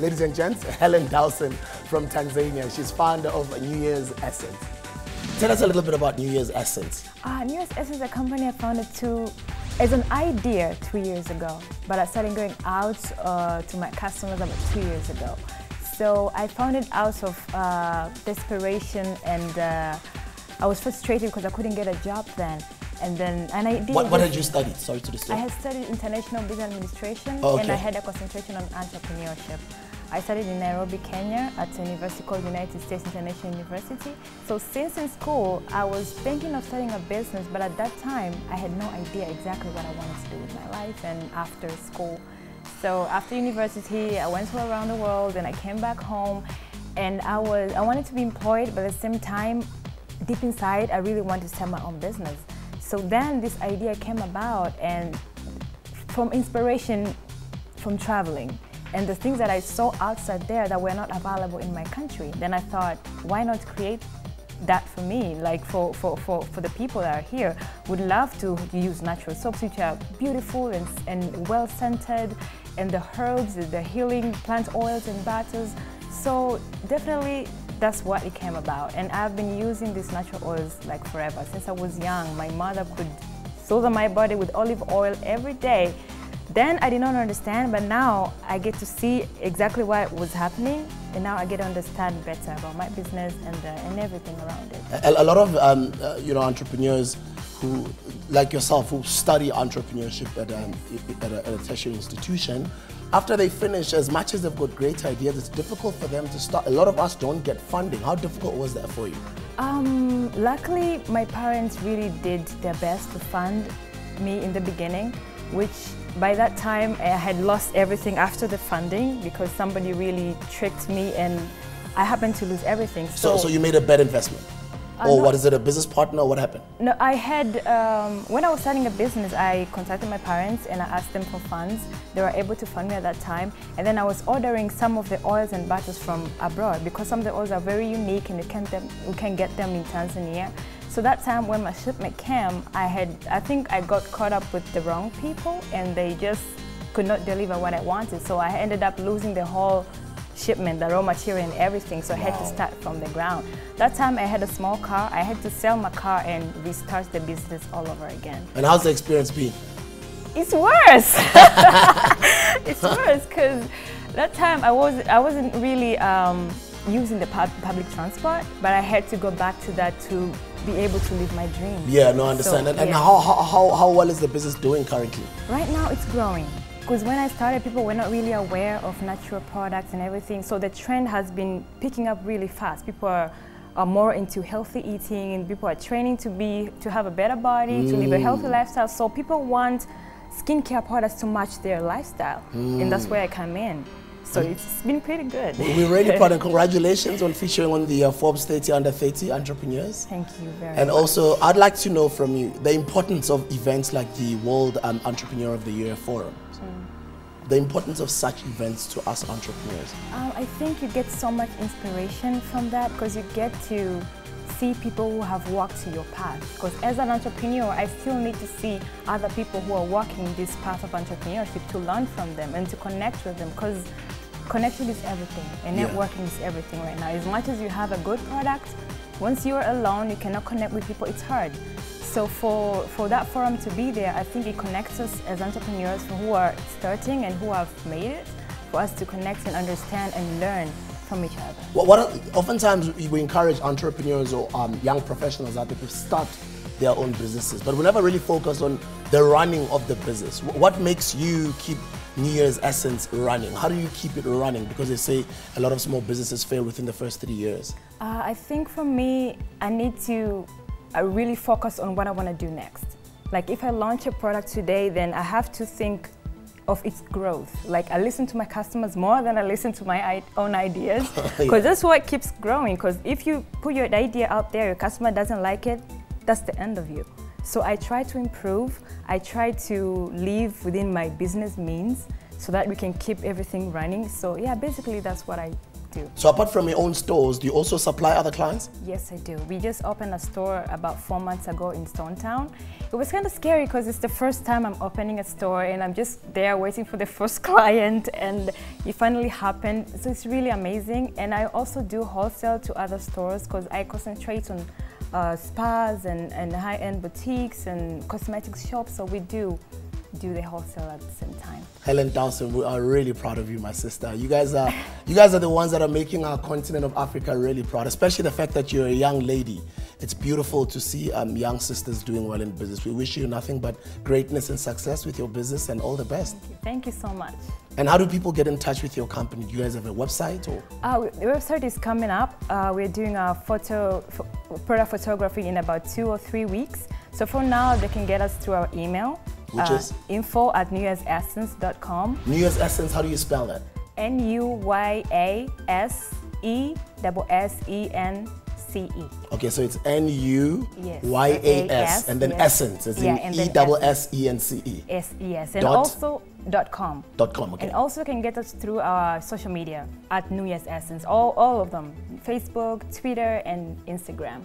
Ladies and gents, Hellen Dausen from Tanzania. She's founder of New Year's Essence. Tell us a little bit about New Year's Essence. New Year's Essence is a company I founded as an idea 2 years ago, but I started going out to my customers about 2 years ago. So I founded out of desperation, and I was frustrated because I couldn't get a job then. What had you studied? Sorry to disturb. I had studied international business administration, oh, okay. And I had a concentration on entrepreneurship. I studied in Nairobi, Kenya, at a university called United States International University. So since in school, I was thinking of starting a business, but at that time, I had no idea exactly what I wanted to do with my life and after school. So after university, I went around the world and I came back home, and I wanted to be employed, but at the same time, deep inside, I really wanted to start my own business. So then this idea came about, and from inspiration from traveling, and the things that I saw outside there that were not available in my country. Then I thought, why not create that for me? Like for the people that are here, would love to use natural soaps, which are beautiful and well-scented, and the herbs, the healing plant oils and batters. So definitely that's what it came about. And I've been using these natural oils like forever. Since I was young, my mother could soothe my body with olive oil every day. Then I did not understand, but now I get to see exactly what was happening, and now I get to understand better about my business and everything around it. A lot of entrepreneurs who, like yourself, who study entrepreneurship at a tertiary institution, after they finish, as much as they've got great ideas, it's difficult for them to start. A lot of us don't get funding. How difficult was that for you? Luckily, my parents really did their best to fund me in the beginning, which by that time I had lost everything after the funding because somebody really tricked me and I happened to lose everything. So you made a bad investment? Or no, what is it, a business partner? What happened? No, I had, when I was starting a business, I contacted my parents and I asked them for funds. They were able to fund me at that time. And then I was ordering some of the oils and butters from abroad because some of the oils are very unique and we can get them in Tanzania. So that time when my shipment came, I think I got caught up with the wrong people and they just could not deliver what I wanted. So I ended up losing the whole shipment, the raw material and everything. So I had to start from the ground. That time I had a small car. I had to sell my car and restart the business all over again. And how's the experience been? It's worse. It's worse because that time I wasn't really using the public transport, but I had to go back to that to be able to live my dream. Yeah, no, I understand. So, and how well is the business doing currently? Right now it's growing. Because when I started, people were not really aware of natural products and everything. So the trend has been picking up really fast. People are more into healthy eating, and people are training to have a better body, to live a healthy lifestyle. So people want skincare products to match their lifestyle. And that's where I come in. So it's been pretty good. We're really proud, and congratulations on featuring on the Forbes 30 Under 30 Entrepreneurs. Thank you very much. And also, I'd like to know from you the importance of events like the World Entrepreneur of the Year Forum. The importance of such events to us entrepreneurs. I think you get so much inspiration from that because you get to see people who have walked your path. Because as an entrepreneur, I still need to see other people who are walking this path of entrepreneurship to learn from them and to connect with them, because connection is everything and networking is everything right now. As much as you have a good product, once you're alone, you cannot connect with people, it's hard. So for that forum to be there, I think it connects us as entrepreneurs who are starting and who have made it, for us to connect and understand and learn from each other. Oftentimes we encourage entrepreneurs or young professionals out there to start their own businesses, but we never really focus on the running of the business. What makes you keep New Year's Essence running? How do you keep it running? Because they say a lot of small businesses fail within the first 3 years. I think for me, I really focus on what I want to do next. Like if I launch a product today, then I have to think of its growth. Like I listen to my customers more than I listen to my own ideas. Because that's what keeps growing. Because if you put your idea out there, your customer doesn't like it, that's the end of you. So I try to improve, I try to live within my business means so that we can keep everything running. So yeah, basically that's what I do. So apart from your own stores, do you also supply other clients? Yes, I do. We just opened a store about 4 months ago in Stone Town. It was kind of scary because it's the first time I'm opening a store and I'm just there waiting for the first client, and it finally happened. So it's really amazing. And I also do wholesale to other stores because I concentrate on spas and high-end boutiques and cosmetics shops, so we do the wholesale at the same time. Hellen Dausen, we are really proud of you, my sister. You guys are the ones that are making our continent of Africa really proud, especially the fact that you're a young lady. It's beautiful to see young sisters doing well in business. We wish you nothing but greatness and success with your business, and all the best. Thank you so much. And how do people get in touch with your company? Do you guys have a website? Or? The website is coming up. We're doing our product photography in about 2 or 3 weeks. So for now, they can get us through our email, which is info@nuyassessence.com. Nuya's Essence, how do you spell that? NUYASESSENCE. Okay, so it's NUYAS and then Essence, as in ESSENCE. Yes, and also .com. .com, okay. And also can get us through our social media at Nuya's Essence, all of them, Facebook, Twitter, and Instagram.